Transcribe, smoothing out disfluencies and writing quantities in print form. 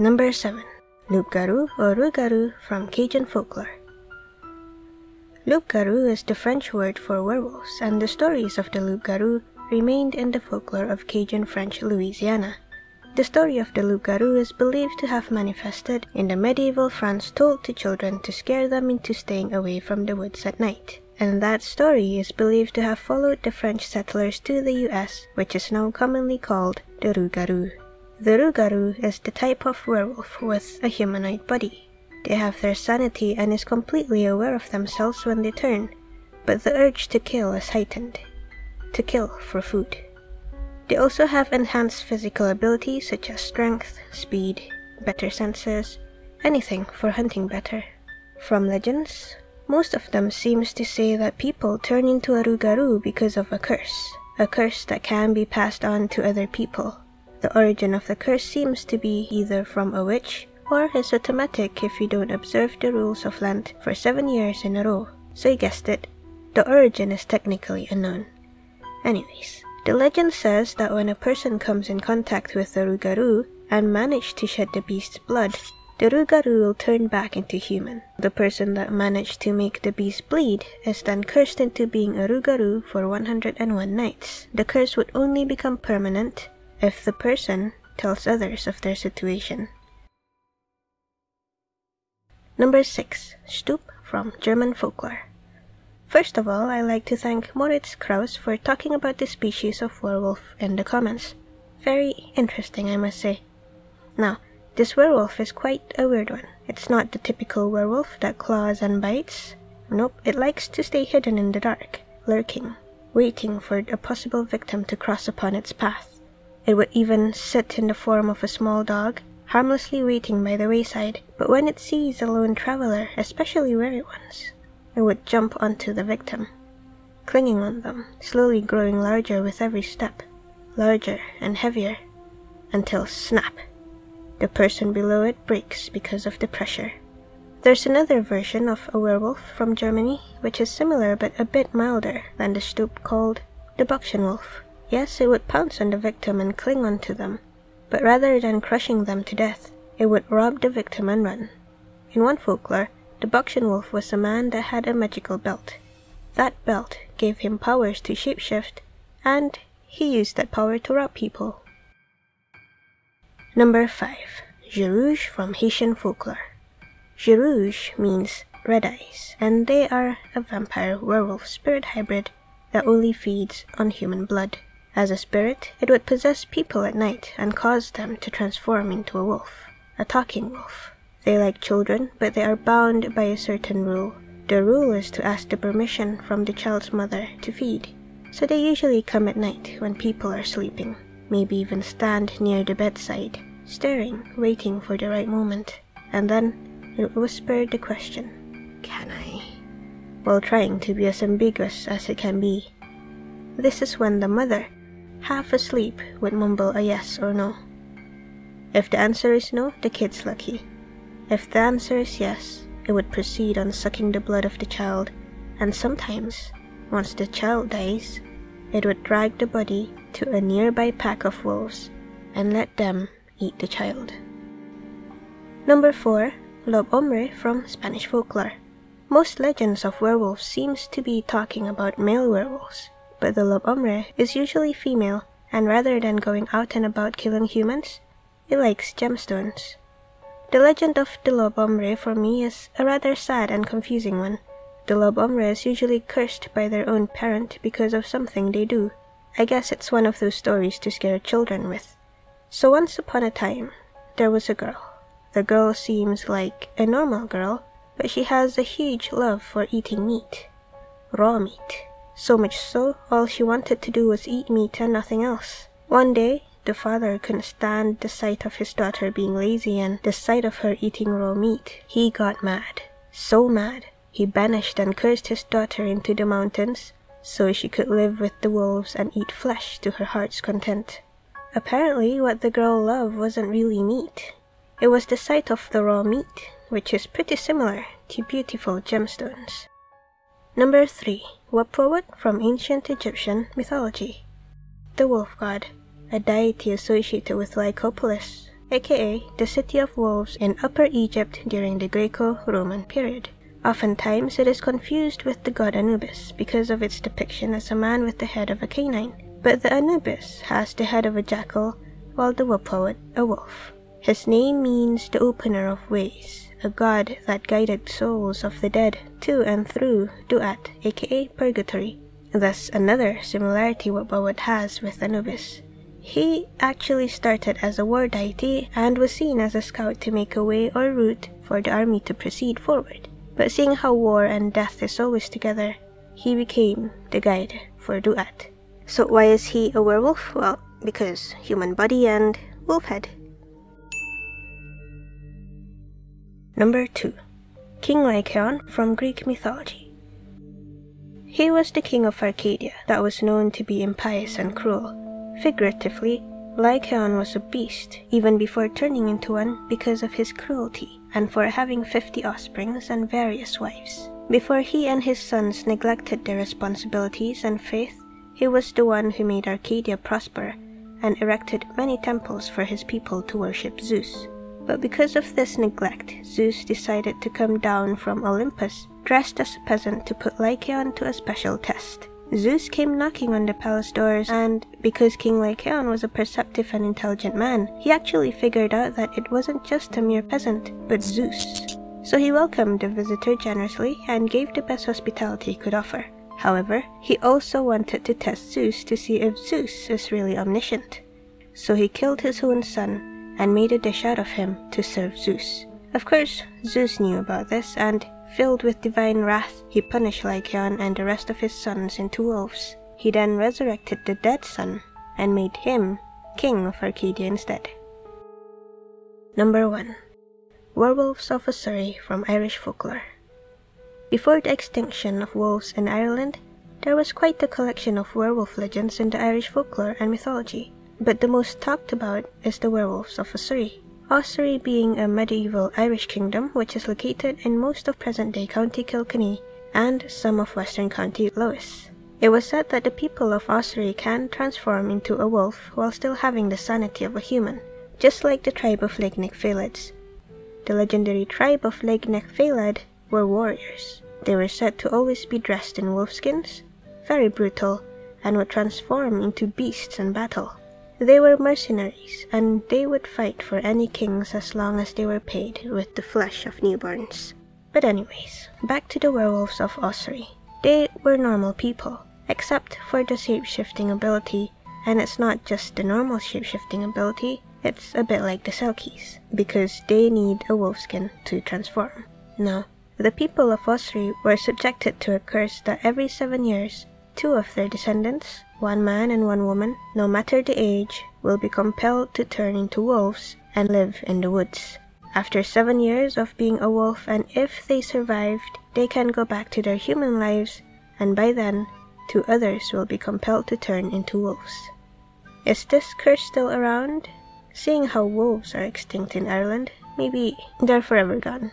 Number 7. Loup Garou or Rougarou from Cajun folklore. Loup Garou is the French word for werewolves, and the stories of the Loup Garou remained in the folklore of Cajun French Louisiana. The story of the Loup Garou is believed to have manifested in the medieval France, told to children to scare them into staying away from the woods at night. And that story is believed to have followed the French settlers to the US, which is now commonly called the Rougarou. The Rougarou is the type of werewolf with a humanoid body. They have their sanity and is completely aware of themselves when they turn, but the urge to kill is heightened. To kill for food. They also have enhanced physical abilities such as strength, speed, better senses, anything for hunting better. From legends, most of them seems to say that people turn into a Rougarou because of a curse that can be passed on to other people. The origin of the curse seems to be either from a witch or is automatic if you don't observe the rules of Lent for 7 years in a row. So you guessed it, the origin is technically unknown. Anyways, the legend says that when a person comes in contact with the Rougarou and managed to shed the beast's blood, the Rougarou will turn back into human. The person that managed to make the beast bleed is then cursed into being a Rougarou for 101 nights. The curse would only become permanent if the person tells others of their situation. Number 6. Stoop from German folklore. First of all, I'd like to thank Moritz Krauss for talking about this species of werewolf in the comments. Very interesting, I must say. Now, this werewolf is quite a weird one. It's not the typical werewolf that claws and bites. Nope, it likes to stay hidden in the dark, lurking, waiting for a possible victim to cross upon its path. It would even sit in the form of a small dog, harmlessly waiting by the wayside, but when it sees a lone traveler, especially wary ones, it would jump onto the victim, clinging on them, slowly growing larger with every step, larger and heavier, until snap! The person below it breaks because of the pressure. There's another version of a werewolf from Germany, which is similar but a bit milder than the Stoop, called the Buxenwolf. Yes, it would pounce on the victim and cling onto them, but rather than crushing them to death, it would rob the victim and run. In one folklore, the Buxenwolf was a man that had a magical belt. That belt gave him powers to shapeshift, and he used that power to rob people. Number 5. Jé-rouge from Haitian folklore. Jé-rouge means red eyes, and they are a vampire werewolf spirit hybrid that only feeds on human blood. As a spirit, it would possess people at night and cause them to transform into a wolf, a talking wolf. They like children, but they are bound by a certain rule. The rule is to ask the permission from the child's mother to feed, so they usually come at night when people are sleeping. Maybe even stand near the bedside, staring, waiting for the right moment, and then it whispered the question, "Can I?" while trying to be as ambiguous as it can be. This is when the mother, half asleep, would mumble a yes or no. If the answer is no, the kid's lucky. If the answer is yes, it would proceed on sucking the blood of the child, and sometimes, once the child dies, it would drag the body to a nearby pack of wolves and let them eat the child. Number 4. Lobomre from Spanish folklore. Most legends of werewolves seems to be talking about male werewolves, but the Lobomre is usually female, and rather than going out and about killing humans, it likes gemstones. The legend of the Lobomre for me is a rather sad and confusing one. The Lobomre is usually cursed by their own parent because of something they do. I guess it's one of those stories to scare children with. So once upon a time, there was a girl. The girl seems like a normal girl, but she has a huge love for eating meat. Raw meat. So much so, all she wanted to do was eat meat and nothing else. One day, the father couldn't stand the sight of his daughter being lazy and the sight of her eating raw meat. He got mad. So mad. He banished and cursed his daughter into the mountains so she could live with the wolves and eat flesh to her heart's content. Apparently, what the girl loved wasn't really meat. It was the sight of the raw meat, which is pretty similar to beautiful gemstones. Number 3. Wepwawet from ancient Egyptian mythology. The wolf god, a deity associated with Lycopolis, aka the City of Wolves in Upper Egypt during the Greco-Roman period. Oftentimes it is confused with the god Anubis because of its depiction as a man with the head of a canine, but the Anubis has the head of a jackal, while the Wepwawet a wolf. His name means the opener of ways, a god that guided souls of the dead to and through Duat, aka purgatory. Thus another similarity Wepwawet has with Anubis. He actually started as a war deity and was seen as a scout to make a way or route for the army to proceed forward. But seeing how war and death is always together, he became the guide for Duat. So why is he a werewolf? Well, because human body and wolf head. Number 2. King Lycaon from Greek mythology. He was the king of Arcadia that was known to be impious and cruel. Figuratively, Lycaon was a beast, even before turning into one, because of his cruelty and for having 50 offsprings and various wives. Before he and his sons neglected their responsibilities and faith, he was the one who made Arcadia prosper and erected many temples for his people to worship Zeus. But because of this neglect, Zeus decided to come down from Olympus dressed as a peasant to put Lycaon to a special test. Zeus came knocking on the palace doors, and because King Lycaon was a perceptive and intelligent man, he actually figured out that it wasn't just a mere peasant, but Zeus. So he welcomed the visitor generously and gave the best hospitality he could offer. However, he also wanted to test Zeus to see if Zeus is really omniscient. So he killed his own son and made a dish out of him to serve Zeus. Of course, Zeus knew about this, and filled with divine wrath, he punished Lycaon and the rest of his sons into wolves. He then resurrected the dead son and made him king of Arcadia instead. Number 1. Werewolves of Ossory from Irish folklore. Before the extinction of wolves in Ireland, there was quite a collection of werewolf legends in the Irish folklore and mythology, but the most talked about is the werewolves of Ossory. Ossory being a medieval Irish kingdom which is located in most of present-day County Kilkenny and some of western County Louth. It was said that the people of Ossory can transform into a wolf while still having the sanity of a human, just like the tribe of Laignech Fáelads. The legendary tribe of Laignech Fáelad were warriors. They were said to always be dressed in wolf skins, very brutal, and would transform into beasts in battle. They were mercenaries, and they would fight for any kings as long as they were paid with the flesh of newborns. But anyways, back to the werewolves of Ossory. They were normal people, except for the shape-shifting ability, and it's not just the normal shape-shifting ability, it's a bit like the Selkies, because they need a wolfskin to transform. Now, the people of Ossory were subjected to a curse that every 7 years, two of their descendants, one man and one woman, no matter the age, will be compelled to turn into wolves and live in the woods. After 7 years of being a wolf, and if they survived, they can go back to their human lives, and by then, two others will be compelled to turn into wolves. Is this curse still around? Seeing how wolves are extinct in Ireland, maybe they're forever gone.